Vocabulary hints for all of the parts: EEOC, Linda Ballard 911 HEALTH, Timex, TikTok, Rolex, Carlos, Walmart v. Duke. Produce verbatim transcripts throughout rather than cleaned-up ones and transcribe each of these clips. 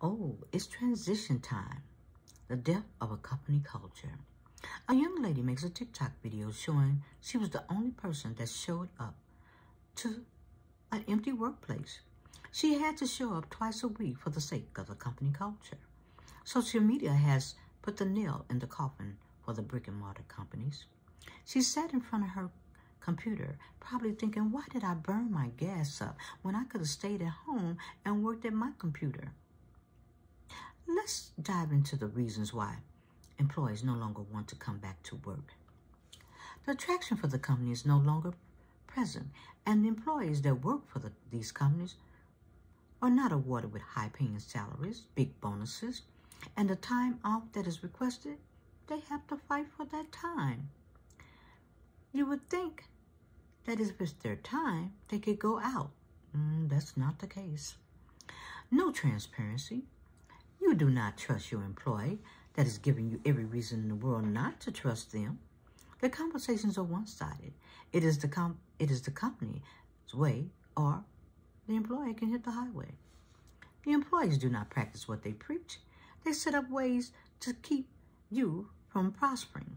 Oh, it's transition time. The death of a company culture. A young lady makes a TikTok video showing she was the only person that showed up to an empty workplace. She had to show up twice a week for the sake of the company culture. Social media has put the nail in the coffin for the brick and mortar companies. She sat in front of her computer, probably thinking, why did I burn my gas up when I could have stayed at home and worked at my computer? Let's dive into the reasons why employees no longer want to come back to work. The attraction for the company is no longer present, and the employees that work for the, these companies are not awarded with high-paying salaries, big bonuses, and the time off that is requested, they have to fight for that time. You would think that if it's their time, they could go out. Mm, that's not the case. No transparency. You do not trust your employee that is giving you every reason in the world not to trust them. The conversations are one-sided. It is the com it is the company's way, or the employee can hit the highway. The employees do not practice what they preach. They set up ways to keep you from prospering.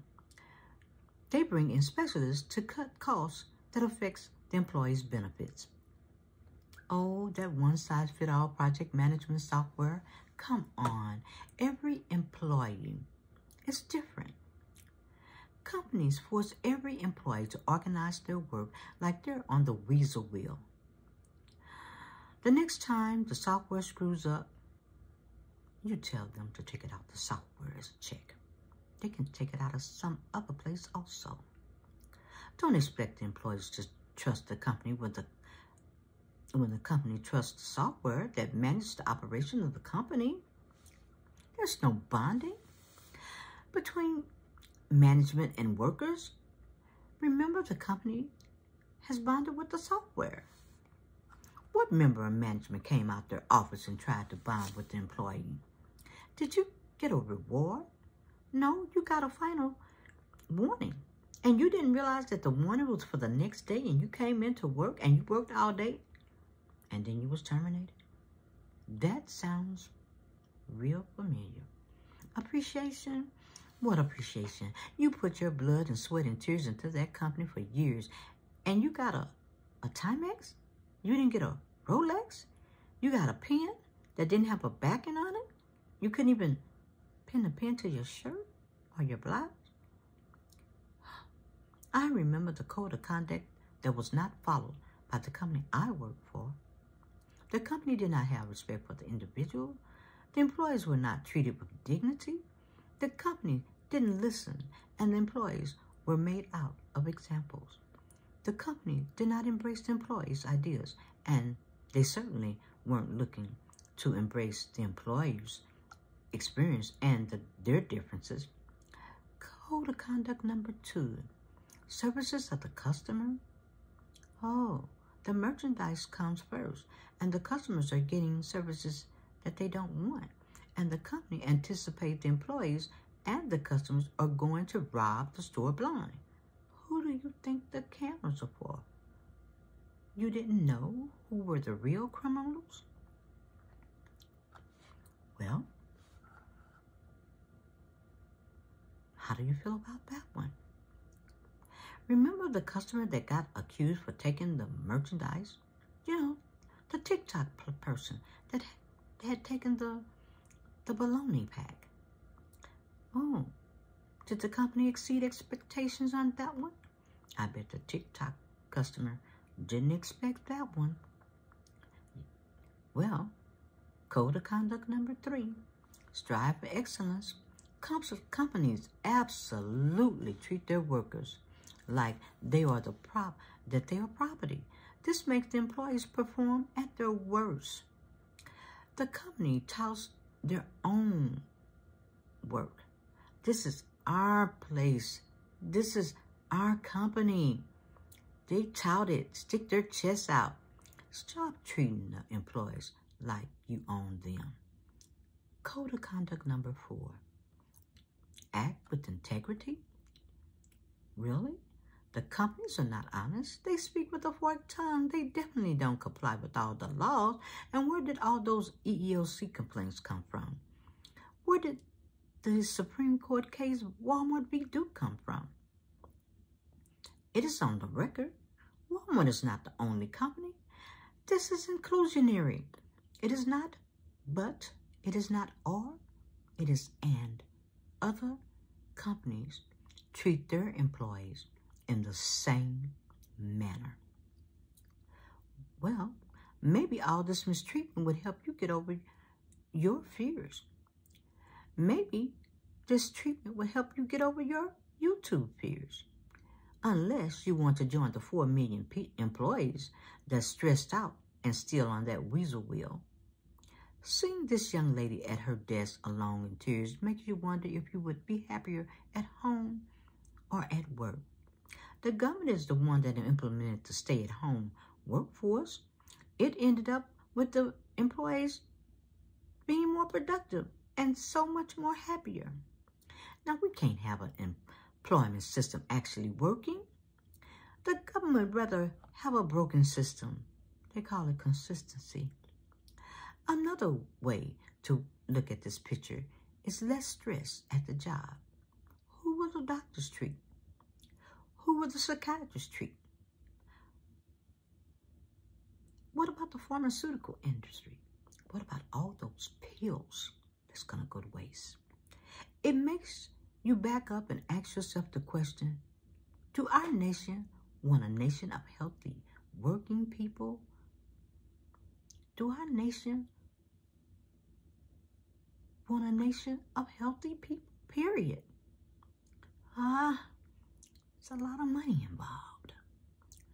They bring in specialists to cut costs that affects the employees' benefits. Oh, that one-size-fit-all project management software. Come on, every employee is different. Companies force every employee to organize their work like they're on the weasel wheel. The next time the software screws up, you tell them to take it out the software as a check. They can take it out of some other place also. Don't expect the employees to trust the company with the When the company trusts the software that manages the operation of the company. There's no bonding between management and workers. Remember, the company has bonded with the software. What member of management came out their office and tried to bond with the employee? Did you get a reward? No, you got a final warning. And you didn't realize that the warning was for the next day, and you came into work and you worked all day, and then you was terminated? That sounds real familiar. Appreciation? What appreciation? You put your blood and sweat and tears into that company for years, and you got a, a Timex? You didn't get a Rolex? You got a pen that didn't have a backing on it? You couldn't even pin a pen to your shirt or your blouse? I remember the code of conduct that was not followed by the company I worked for. The company did not have respect for the individual. The employees were not treated with dignity. The company didn't listen, and the employees were made out of examples. The company did not embrace the employees' ideas, and they certainly weren't looking to embrace the employees' experience and the, their differences. Code of conduct number two, services of the customer. Oh, the merchandise comes first, and the customers are getting services that they don't want. And the company anticipates the employees and the customers are going to rob the store blind. Who do you think the cameras are for? You didn't know who were the real criminals? Well, how do you feel about that one? Remember the customer that got accused for taking the merchandise? You know, the TikTok person that had taken the, the bologna pack. Oh, did the company exceed expectations on that one? I bet the TikTok customer didn't expect that one. Well, code of conduct number three, strive for excellence. Companies absolutely treat their workers like they are the prop that they are property. This makes the employees perform at their worst. The company touts their own work. This is our place. This is our company. They tout it, stick their chests out. Stop treating the employees like you own them. Code of conduct number four, act with integrity. Really? The companies are not honest. They speak with a forked tongue. They definitely don't comply with all the laws. And where did all those E E O C complaints come from? Where did the Supreme Court case Walmart v. Duke come from? It is on the record. Walmart is not the only company. This is inclusionary. It is not but, it is not or, it is and. Other companies treat their employees in the same manner. Well, maybe all this mistreatment would help you get over your fears. Maybe this treatment will help you get over your YouTube fears. Unless you want to join the four million employees that's stressed out and still on that weasel wheel. Seeing this young lady at her desk alone in tears makes you wonder if you would be happier at home or at work. The government is the one that implemented the stay-at-home workforce. It ended up with the employees being more productive and so much more happier. Now, we can't have an employment system actually working. The government would rather have a broken system. They call it consistency. Another way to look at this picture is less stress at the job. Who will the doctors treat? Who will the psychiatrists treat? What about the pharmaceutical industry? What about all those pills that's going to go to waste? It makes you back up and ask yourself the question, do our nation want a nation of healthy working people? Do our nation want a nation of healthy people, period? Ah, it's a lot of money involved.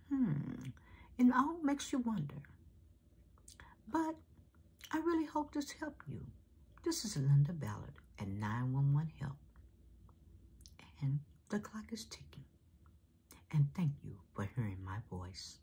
Hmm. It all makes you wonder. But I really hope this helped you. This is Linda Ballard at nine one one HEALTH. And the clock is ticking. And thank you for hearing my voice.